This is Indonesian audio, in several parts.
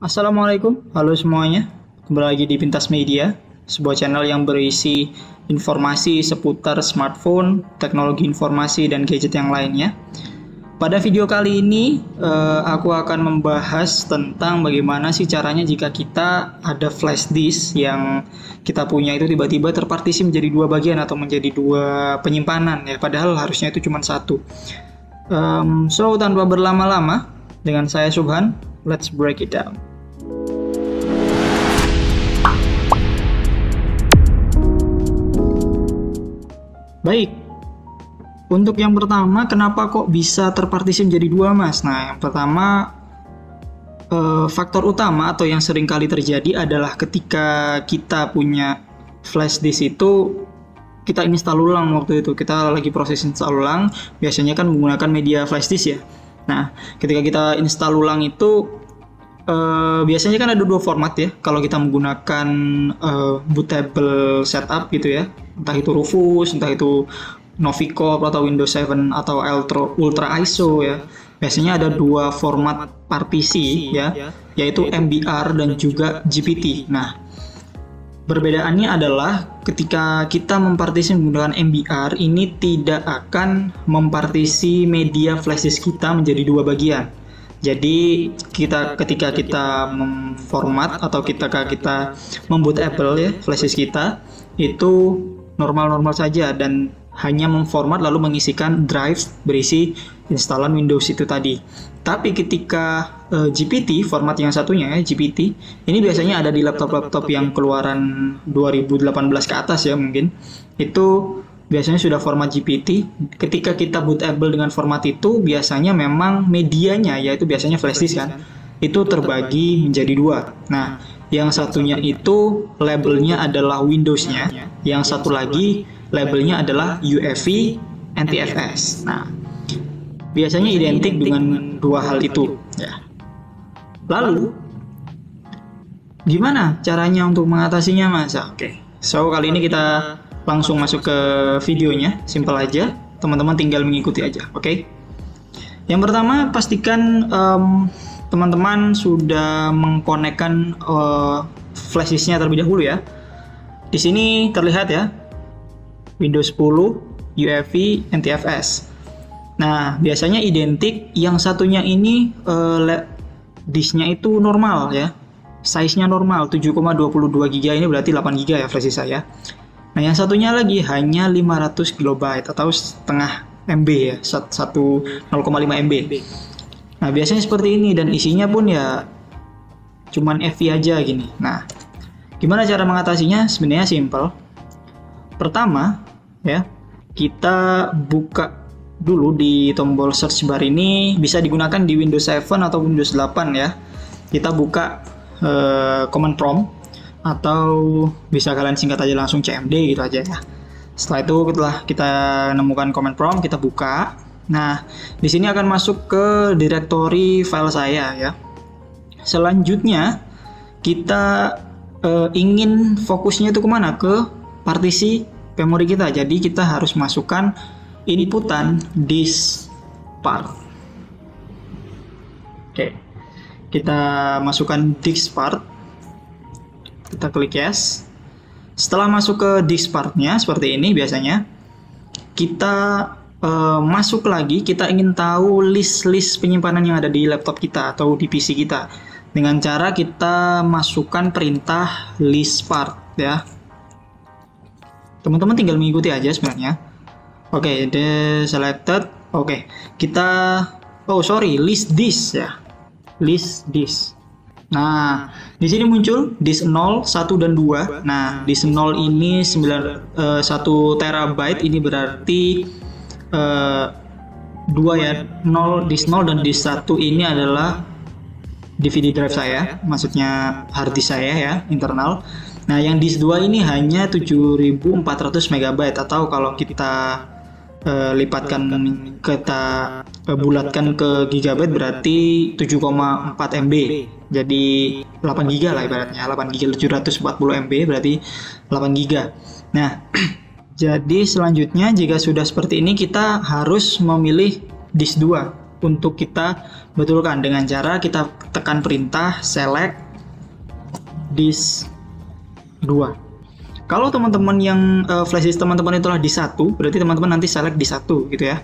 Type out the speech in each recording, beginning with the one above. Assalamualaikum, halo semuanya. Kembali lagi di Pintas Media, sebuah channel yang berisi informasi seputar smartphone, teknologi informasi, dan gadget yang lainnya. Pada video kali ini, aku akan membahas tentang bagaimana sih caranya jika kita ada flash disk yang kita punya itu tiba-tiba terpartisi menjadi dua bagian atau menjadi dua penyimpanan, ya, padahal harusnya itu cuma satu. So, tanpa berlama-lama, dengan saya Subhan, let's break it down. Baik, untuk yang pertama, kenapa kok bisa terpartisi menjadi dua, Mas? Nah, yang pertama, faktor utama atau yang sering kali terjadi adalah ketika kita punya flash disk itu, kita install ulang waktu itu, kita lagi proses install ulang, biasanya kan menggunakan media flash disk ya. Nah, ketika kita install ulang itu, biasanya kan ada dua format ya, kalau kita menggunakan bootable setup gitu ya, entah itu Rufus, entah itu Novico atau Windows 7 atau Ultra ISO ya, biasanya ada dua format partisi ya, yaitu MBR dan juga GPT. Nah, perbedaannya adalah ketika kita mempartisi menggunakan MBR, ini tidak akan mempartisi media flash disk kita menjadi dua bagian. Jadi ketika kita memformat atau kita memboot Apple ya, flash disk kita itu normal-normal saja dan hanya memformat lalu mengisikan drive berisi instalan Windows itu tadi. Tapi ketika GPT, format yang satunya ya, GPT, ini biasanya ada di laptop-laptop yang keluaran 2018 ke atas ya mungkin, itu biasanya sudah format GPT. Ketika kita bootable dengan format itu, biasanya memang medianya, yaitu biasanya flash disk kan, itu terbagi menjadi dua. Nah, yang satunya itu labelnya adalah Windows-nya, yang satu lagi labelnya adalah UEFI NTFS. Nah, biasanya identik dengan dua hal itu. Ya. Lalu, gimana caranya untuk mengatasinya, Mas? Oke, so kali ini kita langsung masuk ke videonya, simple aja, teman-teman tinggal mengikuti aja, oke? Yang pertama, pastikan teman-teman sudah mengkonekkan flash disknya terlebih dahulu ya. Di sini terlihat ya, Windows 10 UEFI NTFS. Nah, biasanya identik, yang satunya ini disknya itu normal ya, size-nya normal, 7,22 GB, ini berarti 8 GB ya flash disk saya. Nah, yang satunya lagi hanya 500 GB atau setengah MB ya, 0,5 MB. Nah, biasanya seperti ini dan isinya pun ya cuman EFI aja gini. Nah, gimana cara mengatasinya? Sebenarnya simple. Pertama, ya, kita buka dulu di tombol search bar ini, bisa digunakan di Windows 7 atau Windows 8 ya. Kita buka command prompt, atau bisa kalian singkat aja langsung CMD gitu aja ya. Setelah itu kita nemukan command prompt, kita buka. Nah, di sini akan masuk ke direktori file saya ya. Selanjutnya kita ingin fokusnya itu kemana? Ke partisi memori kita. Jadi kita harus masukkan inputan diskpart. Oke, kita masukkan diskpart. Kita klik yes. Setelah masuk ke diskpartnya seperti ini biasanya, kita masuk lagi, kita ingin tahu list-list penyimpanan yang ada di laptop kita atau di PC kita dengan cara kita masukkan perintah diskpart ya. Teman-teman tinggal mengikuti aja sebenarnya. Oke, selected. Oke, kita list disk ya. List disk. Nah, di sini muncul disk 0, 1 dan 2. Nah, disk 0 ini 1 terabyte, ini berarti 2 ya. 0 disk 0 dan disk 1 ini adalah DVD drive saya, maksudnya hard disk saya ya, internal. Nah, yang disk 2 ini hanya 7400 MB atau kalau kita lipatkan, kita bulatkan ke gigabyte berarti 7,4 MB. Jadi 8 GB lah ibaratnya, 8 GB 740 MB berarti 8 GB. Nah, jadi selanjutnya jika sudah seperti ini kita harus memilih disk 2. untuk kita betulkan dengan cara kita tekan perintah select disk 2. Kalau teman-teman yang flash disk teman-teman itulah di 1, berarti teman-teman nanti select di 1 gitu ya.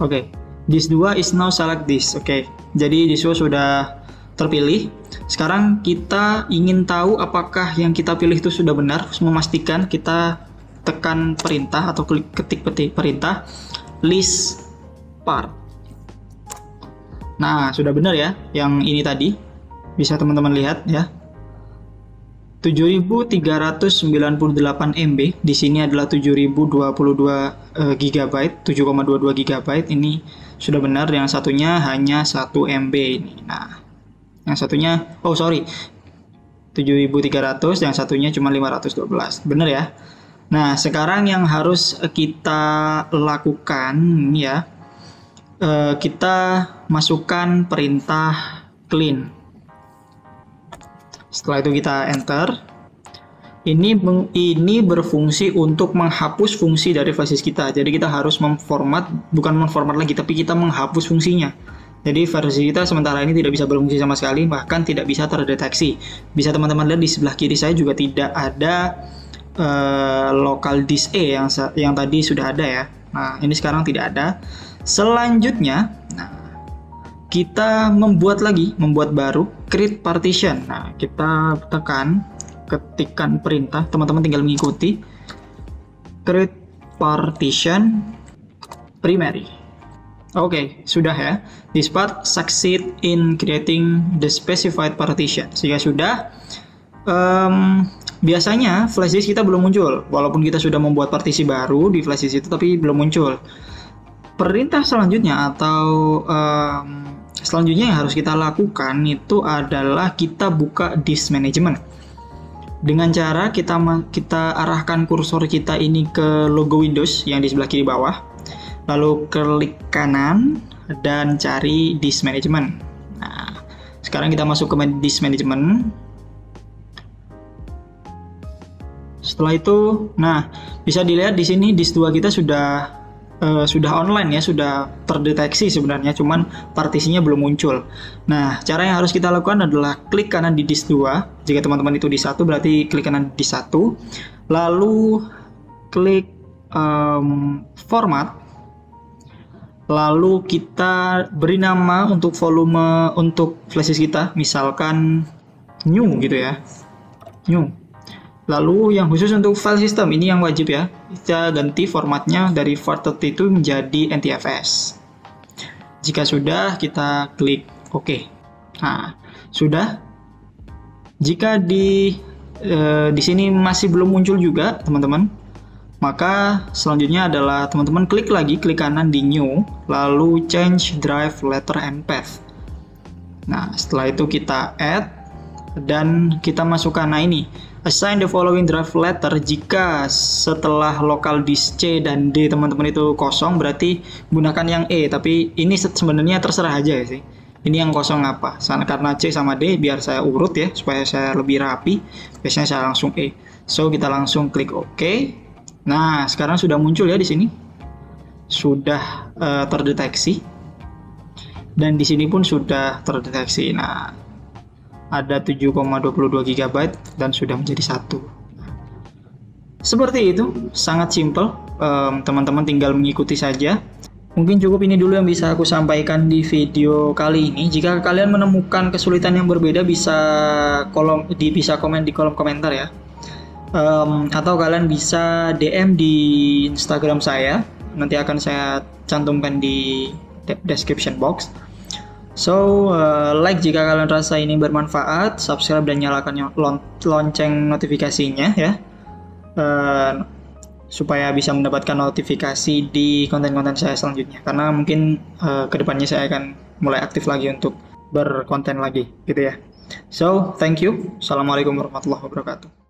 Oke, disk 2 is now select disk. Oke, jadi disk 2 sudah terpilih. Sekarang kita ingin tahu apakah yang kita pilih itu sudah benar. Memastikan kita tekan perintah atau klik ketik perintah list part. Nah, sudah benar ya yang ini tadi. Bisa teman-teman lihat ya. 7.398 MB, di sini adalah 7.022 GB, 7,22 GB ini sudah benar, yang satunya hanya 1 MB ini. Nah, yang satunya, oh sorry, 7.300, yang satunya cuma 512, benar ya? Nah, sekarang yang harus kita lakukan ya, kita masukkan perintah clean. Setelah itu kita enter. Ini berfungsi untuk menghapus fungsi dari flash disk kita. Jadi kita harus memformat, bukan memformat lagi, tapi kita menghapus fungsinya. Jadi versi kita sementara ini tidak bisa berfungsi sama sekali, bahkan tidak bisa terdeteksi. Bisa teman-teman lihat di sebelah kiri saya juga tidak ada local disk E yang tadi sudah ada ya. Nah, ini sekarang tidak ada. Selanjutnya, nah, kita membuat lagi, membuat baru, create partition. Nah, kita tekan, ketikkan perintah, teman-teman tinggal mengikuti. Create partition primary. Oke, sudah ya. This part succeed in creating the specified partition. Jika sudah, biasanya flash disk kita belum muncul. Walaupun kita sudah membuat partisi baru di flash disk itu, tapi belum muncul. Perintah selanjutnya atau selanjutnya yang harus kita lakukan itu adalah kita buka disk management dengan cara kita arahkan kursor kita ini ke logo Windows yang di sebelah kiri bawah, lalu klik kanan dan cari disk management. Nah, sekarang kita masuk ke disk management. Setelah itu, nah, bisa dilihat di sini disk 2 kita sudah online ya, sudah terdeteksi sebenarnya, cuman partisinya belum muncul. Nah, cara yang harus kita lakukan adalah klik kanan di disk 2. Jika teman-teman itu di 1, berarti klik kanan di 1. Lalu klik format. Lalu kita beri nama untuk volume untuk flash disk kita, misalkan new gitu ya. New. Lalu yang khusus untuk file system, ini yang wajib ya, kita ganti formatnya dari FAT32 menjadi NTFS. Jika sudah, kita klik OK. Nah, sudah. Jika di sini masih belum muncul juga, teman-teman, maka selanjutnya adalah teman-teman klik lagi, klik kanan di New, lalu Change Drive Letter and Path. Nah, setelah itu kita Add, dan kita masukkan, nah ini, assign the following drive letter. Jika setelah local disk C dan D teman-teman itu kosong, berarti gunakan yang E, tapi ini sebenarnya terserah aja ya sih. Ini yang kosong apa? Karena C sama D biar saya urut ya, supaya saya lebih rapi. Biasanya saya langsung E. So, kita langsung klik OK. Nah, sekarang sudah muncul ya di sini. Sudah terdeteksi. Dan di sini pun sudah terdeteksi. Nah, ada 7,22 GB dan sudah menjadi 1. Seperti itu, sangat simple. Teman-teman tinggal mengikuti saja. Mungkin cukup ini dulu yang bisa aku sampaikan di video kali ini. Jika kalian menemukan kesulitan yang berbeda, bisa komen di kolom komentar ya. Atau kalian bisa DM di Instagram saya. Nanti akan saya cantumkan di description box. So, like jika kalian rasa ini bermanfaat, subscribe dan nyalakan lonceng notifikasinya ya, supaya bisa mendapatkan notifikasi di konten-konten saya selanjutnya. Karena mungkin kedepannya saya akan mulai aktif lagi untuk berkonten lagi, gitu ya. So, thank you. Assalamualaikum warahmatullahi wabarakatuh.